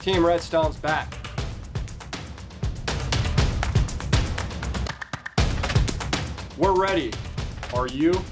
Team Redstone's back. We're ready. Are you?